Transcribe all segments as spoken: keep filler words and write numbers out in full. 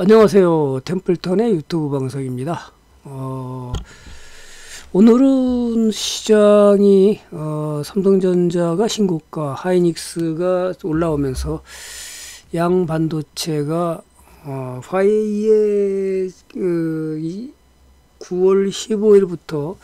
안녕하세요. 템플턴의 유튜브 방송입니다. 어, 오늘은 시장이 어, 삼성전자가 신고가, 하이닉스가 올라오면서 양반도체가 어, 화웨이의 그, 구월 십오일부터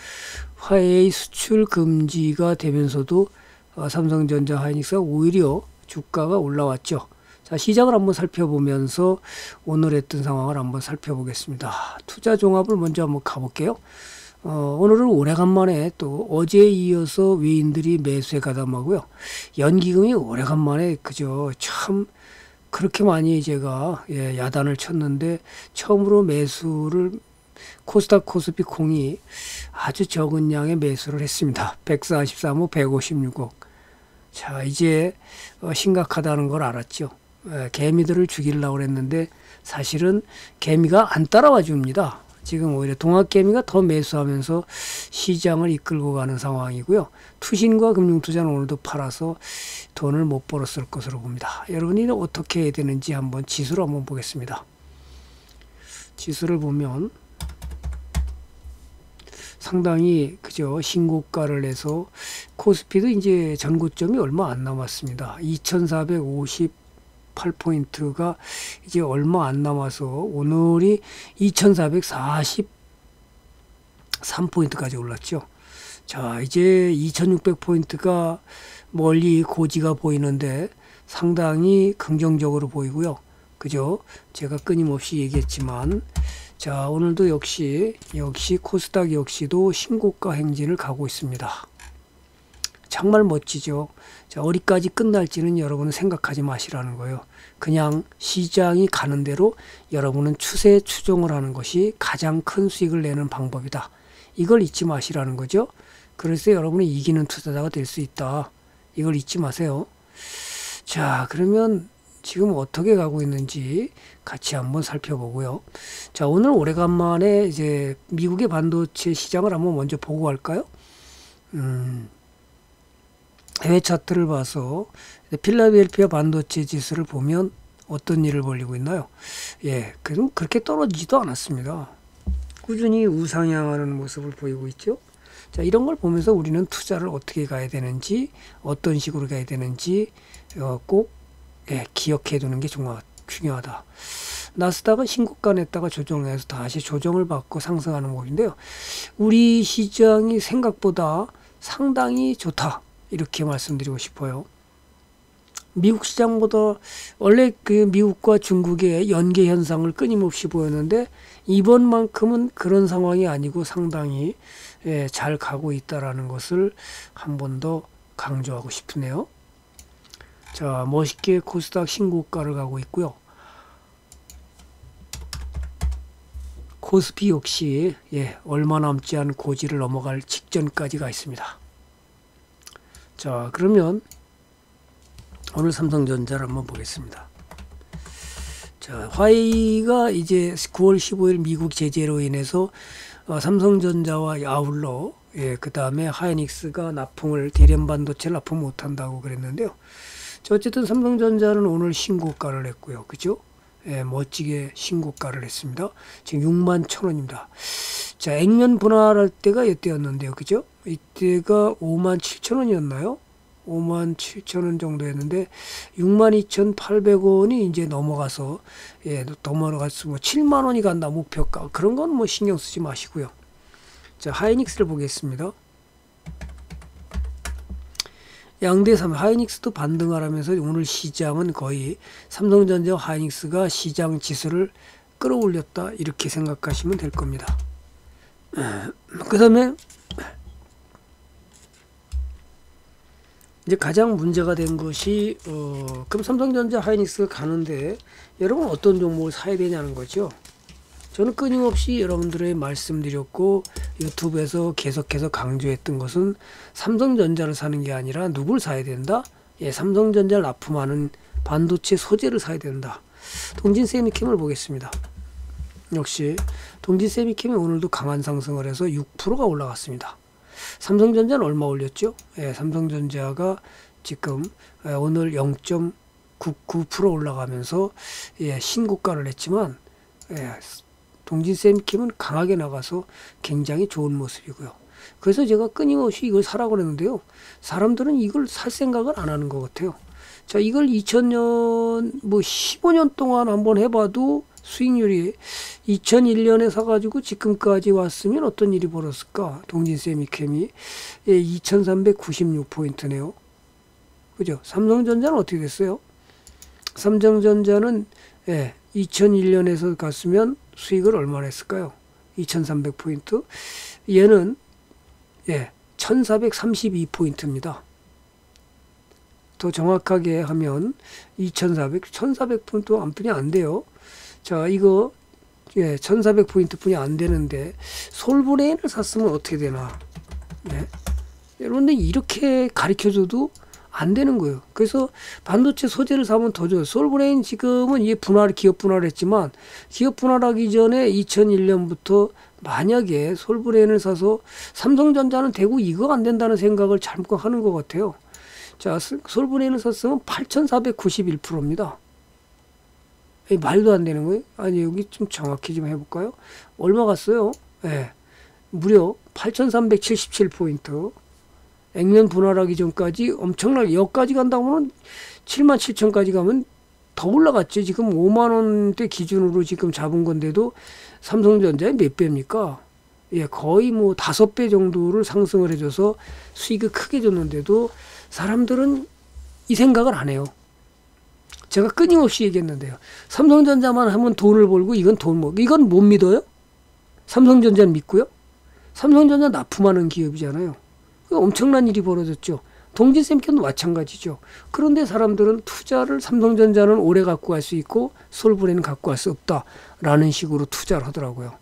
화웨이 수출 금지가 되면서도 어, 삼성전자, 하이닉스가 오히려 주가가 올라왔죠. 자, 시장을 한번 살펴보면서 오늘 했던 상황을 한번 살펴보겠습니다. 투자 종합을 먼저 한번 가볼게요. 어, 오늘은 오래간만에 또 어제에 이어서 외인들이 매수에 가담하고요. 연기금이 오래간만에 그죠. 참 그렇게 많이 제가 예, 야단을 쳤는데 처음으로 매수를 코스닥 코스피 공이 아주 적은 양의 매수를 했습니다. 백사십삼억 백오십육억. 자, 이제 어, 심각하다는 걸 알았죠. 예, 개미들을 죽이려고 했는데 사실은 개미가 안 따라와 줍니다. 지금 오히려 동학개미가 더 매수하면서 시장을 이끌고 가는 상황이고요. 투신과 금융투자는 오늘도 팔아서 돈을 못 벌었을 것으로 봅니다. 여러분이 어떻게 해야 되는지 한번 지수를 한번 보겠습니다. 지수를 보면 상당히 그죠 신고가를 해서 코스피도 이제 전고점이 얼마 안 남았습니다. 이천사백오십팔 포인트가 이제 얼마 안 남아서 오늘이 이천사백사십삼 포인트까지 올랐죠. 자, 이제 이천육백 포인트가 멀리 고지가 보이는데 상당히 긍정적으로 보이고요. 그죠? 제가 끊임없이 얘기했지만 자, 오늘도 역시 역시 코스닥 역시도 신고가 행진을 가고 있습니다. 정말 멋지죠. 자, 어디까지 끝날지는 여러분은 생각하지 마시라는 거예요. 그냥 시장이 가는 대로 여러분은 추세 추종을 하는 것이 가장 큰 수익을 내는 방법이다. 이걸 잊지 마시라는 거죠. 그래서 여러분이 이기는 투자자가 될 수 있다. 이걸 잊지 마세요. 자, 그러면 지금 어떻게 가고 있는지 같이 한번 살펴보고요. 자, 오늘 오래간만에 이제 미국의 반도체 시장을 한번 먼저 보고 갈까요? 음... 해외 차트를 봐서 필라델피아 반도체 지수를 보면 어떤 일을 벌이고 있나요? 예, 그럼 그렇게 떨어지지도 않았습니다. 꾸준히 우상향하는 모습을 보이고 있죠. 자, 이런 걸 보면서 우리는 투자를 어떻게 가야 되는지, 어떤 식으로 가야 되는지 꼭 예, 기억해 두는 게 중요하다. 나스닥은 신고가 냈다가 조정해서 다시 조정을 받고 상승하는 모습인데요. 우리 시장이 생각보다 상당히 좋다. 이렇게 말씀드리고 싶어요. 미국 시장보다 원래 그 미국과 중국의 연계 현상을 끊임없이 보였는데 이번만큼은 그런 상황이 아니고 상당히 예, 잘 가고 있다라는 것을 한 번 더 강조하고 싶네요. 자, 멋있게 코스닥 신고가를 가고 있고요. 코스피 역시 예, 얼마 남지 않은 고지를 넘어갈 직전까지 가 있습니다. 자, 그러면 오늘 삼성전자를 한번 보겠습니다. 자, 화웨이가 이제 구월 십오일 미국 제재로 인해서 어, 삼성전자와 아울러 예, 그 다음에 하이닉스가 납품을 대련 반도체를 납품 못한다고 그랬는데요. 자, 어쨌든 삼성전자는 오늘 신고가를 했고요. 그죠? 예, 멋지게 신고가를 했습니다. 지금 육만 천 원입니다. 자, 액면 분할할 때가 이때였는데요. 그죠? 이때가 오만 칠천 원이었나요? 오만 칠천 원 정도였는데 육만 이천 팔백 원이 이제 넘어가서 예, 넘어가서 뭐 칠만 원이 간다 목표가. 그런 건 뭐 신경 쓰지 마시고요. 자, 하이닉스를 보겠습니다. 양대 삼 하이닉스도 반등하라면서 오늘 시장은 거의 삼성전자 하이닉스가 시장 지수를 끌어올렸다 이렇게 생각하시면 될 겁니다. 그 다음에 이제 가장 문제가 된 것이 어, 그럼 삼성전자 하이닉스 가는데 여러분 어떤 종목을 사야 되냐는 거죠. 저는 끊임없이 여러분들의 말씀드렸고 유튜브에서 계속해서 강조했던 것은 삼성전자를 사는 게 아니라 누굴 사야 된다? 예, 삼성전자를 납품하는 반도체 소재를 사야 된다. 동진세미캠을 보겠습니다. 역시 동진세미캠이 오늘도 강한 상승을 해서 육 퍼센트가 올라갔습니다. 삼성전자는 얼마 올렸죠? 예, 삼성전자가 지금 오늘 영 점 구구 퍼센트 올라가면서 예, 신고가를 했지만 예, 동진 쌤킴은 강하게 나가서 굉장히 좋은 모습이고요. 그래서 제가 끊임없이 이걸 사라고 그랬는데요. 사람들은 이걸 살 생각을 안 하는 것 같아요. 자, 이걸 이천 년, 뭐 십오 년 동안 한번 해봐도 수익률이 이천일 년에 사가지고 지금까지 왔으면 어떤 일이 벌었을까? 동진 세미캠이 예, 이천삼백구십육 포인트네요. 그죠? 삼성전자는 어떻게 됐어요? 삼성전자는 예, 이천일 년에서 갔으면 수익을 얼마나 했을까요? 이천삼백 포인트. 얘는 예, 천사백삼십이 포인트입니다. 더 정확하게 하면 이천사백, 천사백 포인트 안 뿐이 안 돼요. 자, 이거 예, 천사백 포인트 뿐이 안 되는데 솔브레인을 샀으면 어떻게 되나? 네. 그런데 이렇게 가르쳐줘도 안 되는 거예요. 그래서 반도체 소재를 사면 더 좋아요. 솔브레인 지금은 이게 분할, 기업 분할했지만 기업 분할하기 전에 이천일 년부터 만약에 솔브레인을 사서 삼성전자는 되고 이거 안 된다는 생각을 잘못 하는 것 같아요. 자, 솔브레인을 샀으면 팔천사백구십일 퍼센트입니다. 에이, 말도 안 되는 거예요. 아니, 여기 좀 정확히 좀 해볼까요? 얼마 갔어요? 예. 무려 팔천삼백칠십칠 포인트. 액면 분할하기 전까지 엄청나게, 여기까지 간다고 하면 칠만 칠천까지 가면 더 올라갔지. 지금 오만 원대 기준으로 지금 잡은 건데도 삼성전자에 몇 배입니까? 예, 거의 뭐 다섯 배 정도를 상승을 해줘서 수익을 크게 줬는데도 사람들은 이 생각을 안 해요. 제가 끊임없이 얘기했는데요. 삼성전자만 하면 돈을 벌고 이건 돈 못, 이건 못 믿어요? 삼성전자는 믿고요? 삼성전자 납품하는 기업이잖아요. 엄청난 일이 벌어졌죠. 동진쌤께도 마찬가지죠. 그런데 사람들은 투자를 삼성전자는 오래 갖고 갈 수 있고 솔브레인은 갖고 갈 수 없다라는 식으로 투자를 하더라고요.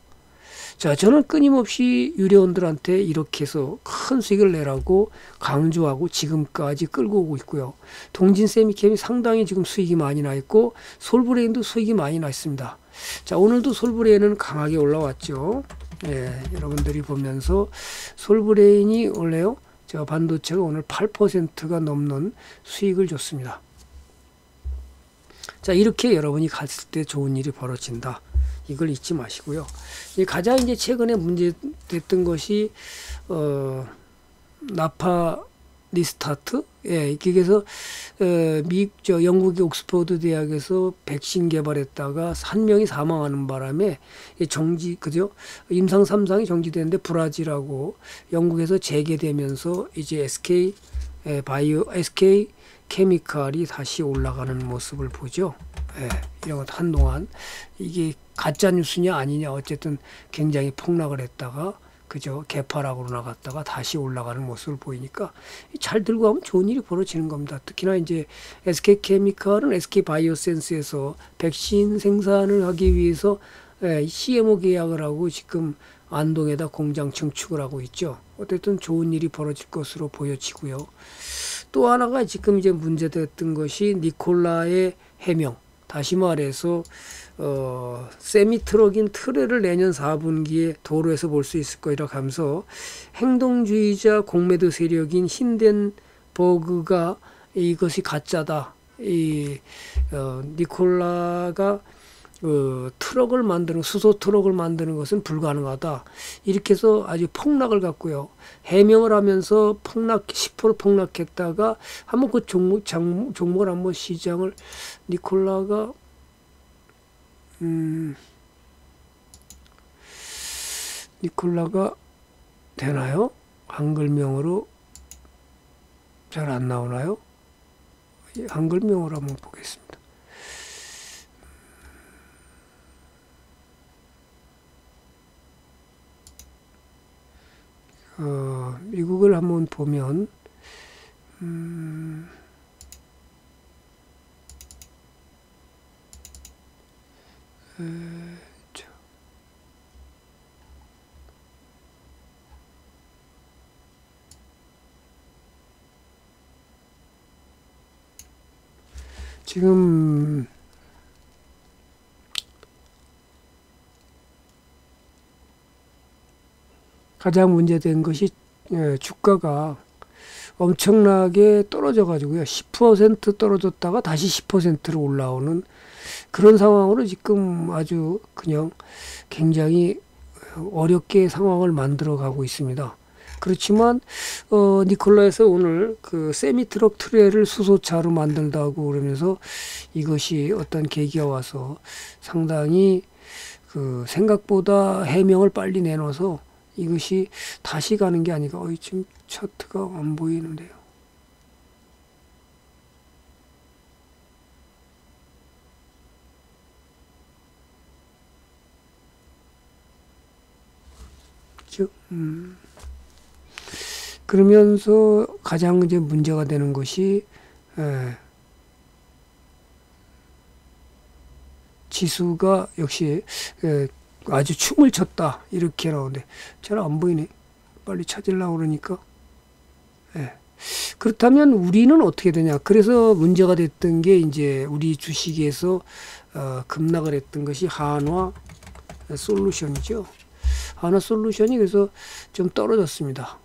자, 저는 끊임없이 유료원들한테 이렇게 해서 큰 수익을 내라고 강조하고 지금까지 끌고 오고 있고요. 동진세미캠이 상당히 지금 수익이 많이 나 있고 솔브레인도 수익이 많이 나 있습니다. 자, 오늘도 솔브레인은 강하게 올라왔죠. 예, 여러분들이 보면서 솔브레인이 원래요, 제가 반도체가 오늘 팔 퍼센트가 넘는 수익을 줬습니다. 자, 이렇게 여러분이 갔을 때 좋은 일이 벌어진다. 이걸 잊지 마시고요. 가장 이제 최근에 문제됐던 것이 어, 나파 리스타트. 예, 그래서 에, 미국, 저 영국의 옥스퍼드 대학에서 백신 개발했다가 한 명이 사망하는 바람에 정지, 그죠? 임상 삼 상이 정지되는데 브라질하고 영국에서 재개되면서 이제 에스케이 에, 바이오, 에스케이 케미칼이 다시 올라가는 모습을 보죠. 예, 이런 것 한동안 이게 가짜 뉴스냐 아니냐 어쨌든 굉장히 폭락을 했다가 그죠, 개파락으로 나갔다가 다시 올라가는 모습을 보이니까 잘 들고 가면 좋은 일이 벌어지는 겁니다. 특히나 이제 에스케이 케미칼은 에스케이 바이오 센스에서 백신 생산을 하기 위해서 씨엠오 계약을 하고 지금 안동에다 공장 증축을 하고 있죠. 어쨌든 좋은 일이 벌어질 것으로 보여지고요. 또 하나가 지금 이제 문제됐던 것이 니콜라의 해명. 다시 말해서 어, 세미트럭인 트레를 내년 사 분기에 도로에서 볼 수 있을 거라 하면서 행동주의자 공매도 세력인 힌덴버그가 이것이 가짜다. 이 어, 니콜라가 어, 트럭을 만드는, 수소 트럭을 만드는 것은 불가능하다. 이렇게 해서 아주 폭락을 갔고요. 해명을 하면서 폭락, 십 퍼센트 폭락했다가 한번 그 종목, 장, 종목을 한번 시장을 니콜라가, 음, 니콜라가 되나요? 한글명으로 잘 안 나오나요? 한글명으로 한번 보겠습니다. 어, 미국을 한번 보면 음, 에, 자. 지금 가장 문제된 것이 주가가 엄청나게 떨어져 가지고요. 십 퍼센트 떨어졌다가 다시 십 퍼센트로 올라오는 그런 상황으로 지금 아주 그냥 굉장히 어렵게 상황을 만들어 가고 있습니다. 그렇지만 어, 니콜라에서 오늘 그 세미트럭 트레를 수소차로 만든다고 그러면서 이것이 어떤 계기가 와서 상당히 그 생각보다 해명을 빨리 내놔서 이것이 다시 가는 게 아닌가. 어이, 지금 차트가 안 보이는데요. 음. 그러면서 가장 이제 문제가 되는 것이 에, 지수가 역시 에, 아주 춤을 췄다 이렇게 나오는데 잘 안 보이네. 빨리 찾으려고 그러니까. 에. 그렇다면 우리는 어떻게 되냐. 그래서 문제가 됐던 게 이제 우리 주식에서 어, 급락을 했던 것이 한화 솔루션이죠. 한화 솔루션이 그래서 좀 떨어졌습니다.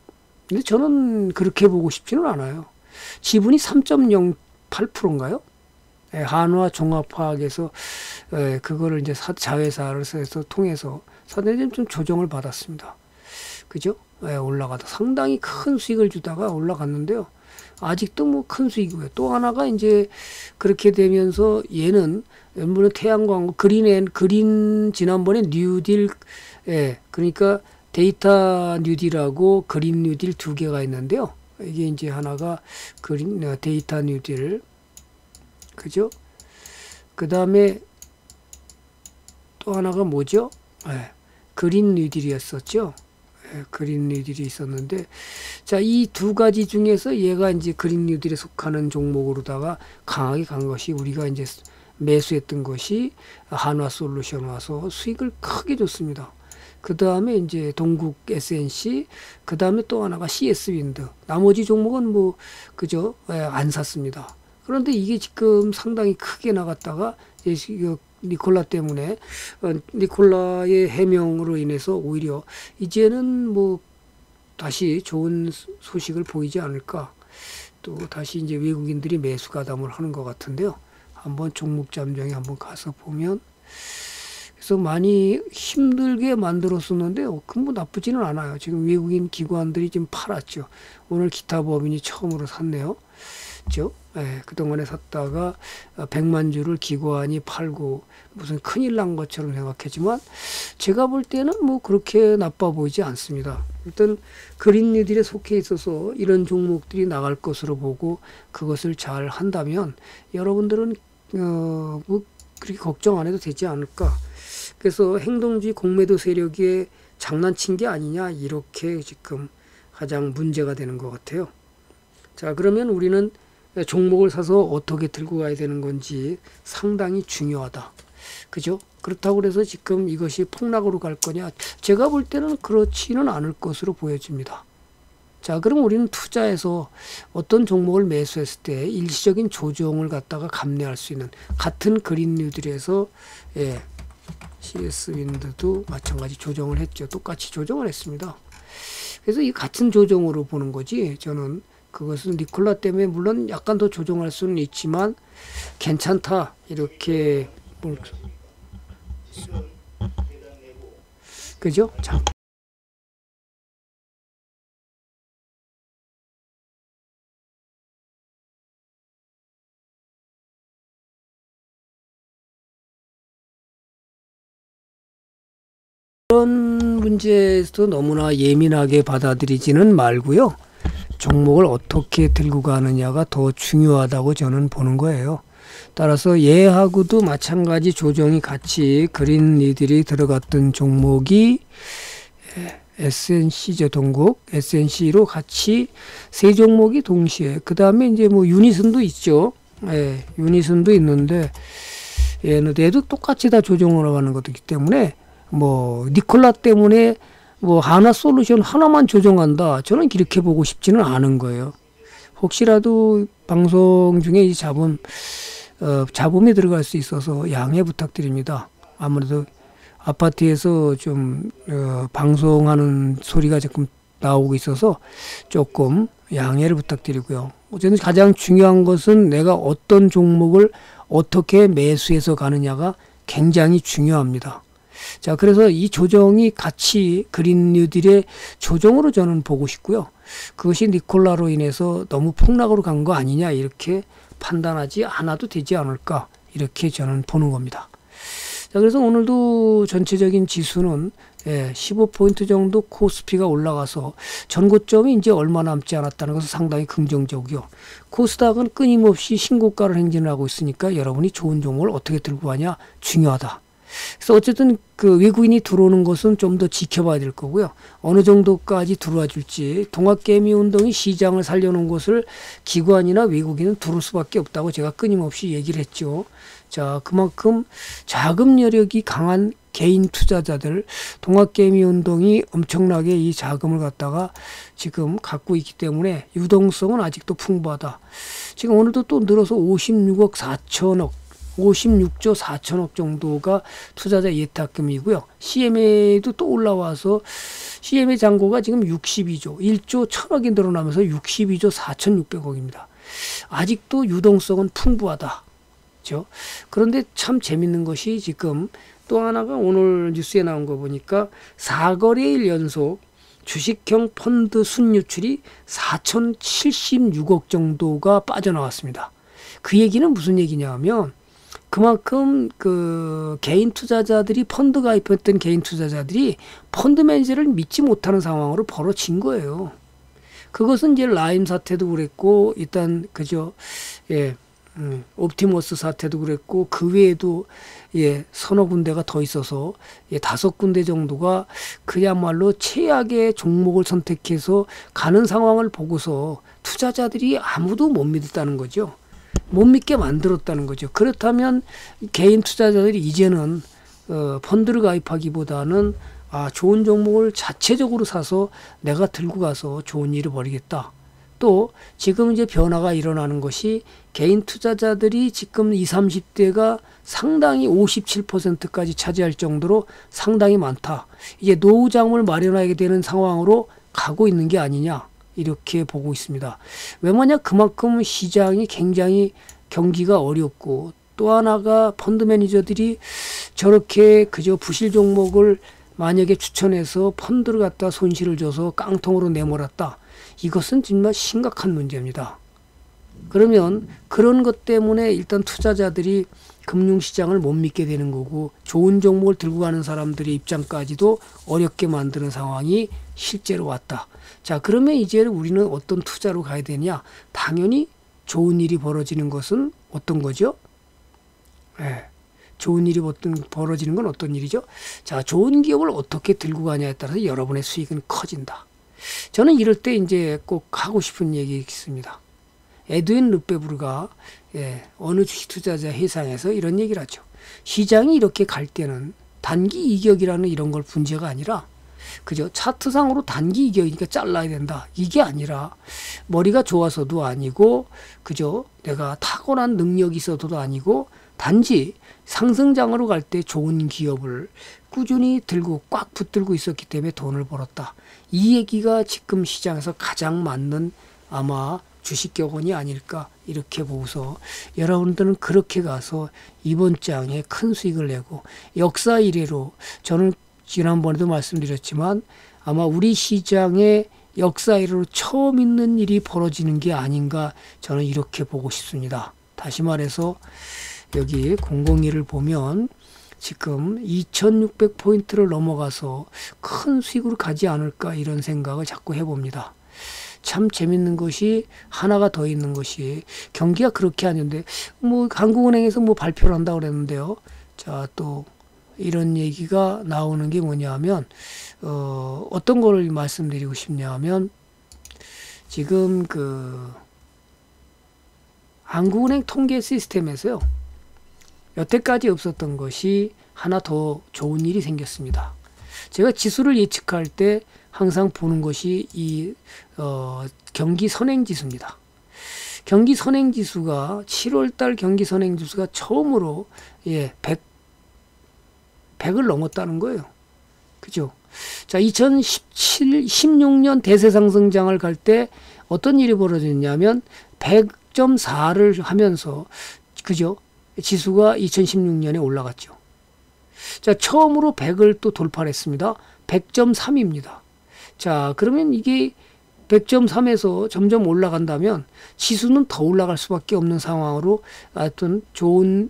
근데 저는 그렇게 보고 싶지는 않아요. 지분이 삼 점 영팔 퍼센트인가요? 예, 한화 종합화학에서 예, 그거를 이제 사, 자회사를 해서 통해서 사전에 좀 조정을 받았습니다. 그죠? 예, 올라가다 상당히 큰 수익을 주다가 올라갔는데요. 아직도 뭐 큰 수익이고요. 또 하나가 이제 그렇게 되면서 얘는 물론 태양광 그린앤 그린 지난번에 뉴딜 예, 그러니까 데이터 뉴딜하고 그린 뉴딜 두 개가 있는데요. 이게 이제 하나가 그린 데이터 뉴딜, 그죠? 그 다음에 또 하나가 뭐죠? 예, 그린 뉴딜이었었죠. 예, 그린 뉴딜이 있었는데, 자, 이 두 가지 중에서 얘가 이제 그린 뉴딜에 속하는 종목으로다가 강하게 간 것이 우리가 이제 매수했던 것이 한화 솔루션 와서 수익을 크게 줬습니다. 그 다음에 이제 동국 에스엔씨, 그 다음에 또 하나가 씨에스 윈드. 나머지 종목은 뭐 그저 안 샀습니다. 그런데 이게 지금 상당히 크게 나갔다가 니콜라 때문에 니콜라의 해명으로 인해서 오히려 이제는 뭐 다시 좋은 소식을 보이지 않을까. 또 다시 이제 외국인들이 매수 가담을 하는 것 같은데요. 한번 종목 잠정에 한번 가서 보면. 그래서 많이 힘들게 만들었었는데 뭐 나쁘지는 않아요. 지금 외국인 기관들이 지금 팔았죠. 오늘 기타 법인이 처음으로 샀네요. 그죠? 예, 그동안에 샀다가 백만 주를 기관이 팔고 무슨 큰일 난 것처럼 생각했지만 제가 볼 때는 뭐 그렇게 나빠 보이지 않습니다. 일단 그린 뉴딜에 속해 있어서 이런 종목들이 나갈 것으로 보고 그것을 잘 한다면 여러분들은 어, 뭐 그렇게 걱정 안 해도 되지 않을까. 그래서 행동주의 공매도 세력에 장난친 게 아니냐 이렇게 지금 가장 문제가 되는 것 같아요. 자, 그러면 우리는 종목을 사서 어떻게 들고 가야 되는 건지 상당히 중요하다. 그죠? 그렇다고 해서 지금 이것이 폭락으로 갈 거냐? 제가 볼 때는 그렇지는 않을 것으로 보여집니다. 자, 그럼 우리는 투자에서 어떤 종목을 매수했을 때 일시적인 조정을 갖다가 감내할 수 있는 같은 그린 뉴딜에서 예, 씨에스 윈드도 마찬가지 조정을 했죠. 똑같이 조정을 했습니다. 그래서 이 같은 조정으로 보는 거지. 저는 그것은 니콜라 때문에 물론 약간 더 조정할 수는 있지만 괜찮다 이렇게 볼... 그죠? 자. 이런 문제에서도 너무나 예민하게 받아들이지는 말고요. 종목을 어떻게 들고 가느냐가 더 중요하다고 저는 보는 거예요. 따라서 얘하고도 마찬가지 조정이 같이 그린 니들이 들어갔던 종목이 에스엔씨죠. 동국 에스엔씨로 같이 세 종목이 동시에. 그 다음에 이제 뭐 유니슨도 있죠. 예, 유니슨도 있는데 얘네도 똑같이 다 조정으로 가는 것이기 때문에 뭐 니콜라 때문에 뭐 하나 솔루션 하나만 조정한다 저는 이렇게 보고 싶지는 않은 거예요. 혹시라도 방송 중에 이 잡음 어, 잡음이 들어갈 수 있어서 양해 부탁드립니다. 아무래도 아파트에서 좀 어, 방송하는 소리가 조금 나오고 있어서 조금 양해를 부탁드리고요. 어쨌든 가장 중요한 것은 내가 어떤 종목을 어떻게 매수해서 가느냐가 굉장히 중요합니다. 자, 그래서 이 조정이 같이 그린 뉴딜의 조정으로 저는 보고 싶고요. 그것이 니콜라로 인해서 너무 폭락으로 간 거 아니냐 이렇게 판단하지 않아도 되지 않을까 이렇게 저는 보는 겁니다. 자, 그래서 오늘도 전체적인 지수는 예, 십오 포인트 정도 코스피가 올라가서 전고점이 이제 얼마 남지 않았다는 것은 상당히 긍정적이요. 코스닥은 끊임없이 신고가를 행진하고 있으니까 여러분이 좋은 종목을 어떻게 들고 가냐 중요하다. 그래서 어쨌든 그 외국인이 들어오는 것은 좀 더 지켜봐야 될 거고요. 어느 정도까지 들어와 줄지 동학개미 운동이 시장을 살려놓은 것을 기관이나 외국인은 들어올 수밖에 없다고 제가 끊임없이 얘기를 했죠. 자, 그만큼 자금 여력이 강한 개인 투자자들, 동학개미 운동이 엄청나게 이 자금을 갖다가 지금 갖고 있기 때문에 유동성은 아직도 풍부하다. 지금 오늘도 또 늘어서 오십육억 사천억. 오십육조 사천억 정도가 투자자 예탁금이고요. 씨엠에이도 또 올라와서 씨엠에이 잔고가 지금 육십이조, 일조 천억이 늘어나면서 육십이조 사천육백억입니다. 아직도 유동성은 풍부하다. 그렇죠? 그런데 참 재밌는 것이 지금 또 하나가 오늘 뉴스에 나온 거 보니까 사거래일 연속 주식형 펀드 순유출이 사천칠십육억 정도가 빠져나왔습니다. 그 얘기는 무슨 얘기냐 하면 그만큼 그 개인 투자자들이 펀드 가입했던 개인 투자자들이 펀드 매니저를 믿지 못하는 상황으로 벌어진 거예요. 그것은 이제 라임 사태도 그랬고 일단 그죠 예 음, 옵티머스 사태도 그랬고 그 외에도 예 서너 군데가 더 있어서 예 다섯 군데 정도가 그야말로 최악의 종목을 선택해서 가는 상황을 보고서 투자자들이 아무도 못 믿었다는 거죠. 못 믿게 만들었다는 거죠. 그렇다면 개인 투자자들이 이제는 어, 펀드를 가입하기보다는 아, 좋은 종목을 자체적으로 사서 내가 들고 가서 좋은 일을 벌이겠다. 또 지금 이제 변화가 일어나는 것이 개인 투자자들이 지금 이십, 삼십대가 상당히 오십칠 퍼센트까지 차지할 정도로 상당히 많다. 이제 노후자금을 마련하게 되는 상황으로 가고 있는 게 아니냐. 이렇게 보고 있습니다. 왜 뭐냐 그만큼 시장이 굉장히 경기가 어렵고 또 하나가 펀드 매니저들이 저렇게 그저 부실 종목을 만약에 추천해서 펀드를 갖다 손실을 줘서 깡통으로 내몰았다. 이것은 정말 심각한 문제입니다. 그러면 그런 것 때문에 일단 투자자들이 금융시장을 못 믿게 되는 거고 좋은 종목을 들고 가는 사람들의 입장까지도 어렵게 만드는 상황이 실제로 왔다. 자, 그러면 이제 우리는 어떤 투자로 가야 되냐? 당연히 좋은 일이 벌어지는 것은 어떤 거죠? 네. 좋은 일이 벌어지는 건 어떤 일이죠? 자, 좋은 기업을 어떻게 들고 가냐에 따라서 여러분의 수익은 커진다. 저는 이럴 때 이제 꼭 하고 싶은 얘기 있습니다. 에드윈 르페브르가 예, 어느 주식 투자자 회상에서 이런 얘기를 하죠. 시장이 이렇게 갈 때는 단기 이격이라는 이런 걸 문제가 아니라 그죠? 차트상으로 단기 이격이니까 잘라야 된다. 이게 아니라 머리가 좋아서도 아니고 그죠? 내가 타고난 능력이 있어서도 아니고 단지 상승장으로 갈 때 좋은 기업을 꾸준히 들고 꽉 붙들고 있었기 때문에 돈을 벌었다. 이 얘기가 지금 시장에서 가장 맞는 아마 주식격언이 아닐까 이렇게 보고서 여러분들은 그렇게 가서 이번 장에 큰 수익을 내고 역사 이래로 저는 지난번에도 말씀드렸지만 아마 우리 시장에 역사 이래로 처음 있는 일이 벌어지는 게 아닌가 저는 이렇게 보고 싶습니다. 다시 말해서 여기 공공이를 보면 지금 이천육백 포인트를 넘어가서 큰 수익으로 가지 않을까 이런 생각을 자꾸 해봅니다. 참 재밌는 것이 하나가 더 있는 것이 경기가 그렇게 아닌데 뭐 한국은행에서 뭐 발표를 한다고 그랬는데요. 자, 또 이런 얘기가 나오는 게 뭐냐 하면 어, 어떤 걸 말씀드리고 싶냐 하면 지금 그 한국은행 통계 시스템에서요. 여태까지 없었던 것이 하나 더 좋은 일이 생겼습니다. 제가 지수를 예측할 때 항상 보는 것이 이 어, 경기 선행지수입니다. 경기 선행지수가 칠월달 경기 선행지수가 처음으로 예, 백, 백을 넘었다는 거예요. 그죠? 자, 이천십칠, 십육 년 대세 상승장을 갈 때 어떤 일이 벌어졌냐면 백 점 사를 하면서 그죠? 지수가 이천십육 년에 올라갔죠. 자, 처음으로 백을 또 돌파를 했습니다. 백 점 삼입니다. 자, 그러면 이게 백 점 삼에서 점점 올라간다면 지수는 더 올라갈 수밖에 없는 상황으로 하여튼 좋은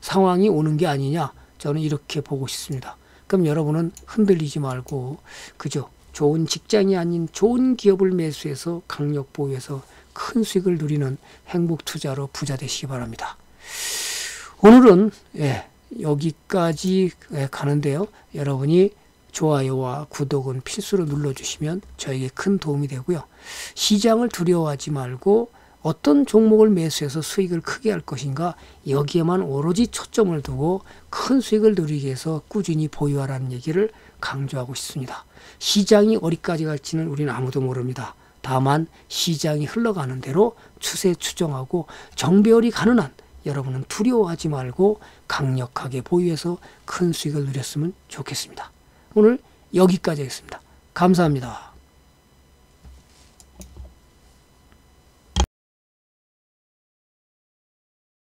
상황이 오는 게 아니냐, 저는 이렇게 보고 싶습니다. 그럼 여러분은 흔들리지 말고, 그죠? 좋은 직장이 아닌 좋은 기업을 매수해서 강력 보유해서 큰 수익을 누리는 행복 투자로 부자 되시기 바랍니다. 오늘은 예, 여기까지 가는데요. 여러분이 좋아요와 구독은 필수로 눌러주시면 저에게 큰 도움이 되고요. 시장을 두려워하지 말고 어떤 종목을 매수해서 수익을 크게 할 것인가, 여기에만 오로지 초점을 두고 큰 수익을 누리기 위해서 꾸준히 보유하라는 얘기를 강조하고 있습니다. 시장이 어디까지 갈지는 우리는 아무도 모릅니다. 다만 시장이 흘러가는 대로 추세 추정하고 정배열이 가능한, 여러분은 두려워하지 말고 강력하게 보유해서 큰 수익을 누렸으면 좋겠습니다. 오늘 여기까지 하겠습니다. 감사합니다.